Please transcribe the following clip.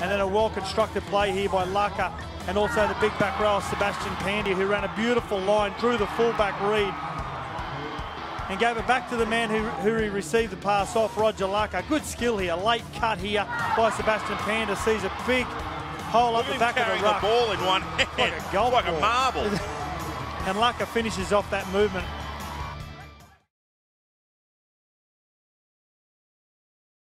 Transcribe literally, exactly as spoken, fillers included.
and then a well-constructed play here by Laka, and also the big back row of Sebastian Pandia, who ran a beautiful line, drew the full-back read, and gave it back to the man who, who he received the pass off, Roger Laka. Good skill here, late cut here by Sebastian Pandia, sees a big hole up the back of the ruck. The ball in one hand, like a, golf like ball. a marble. And Laka finishes off that movement.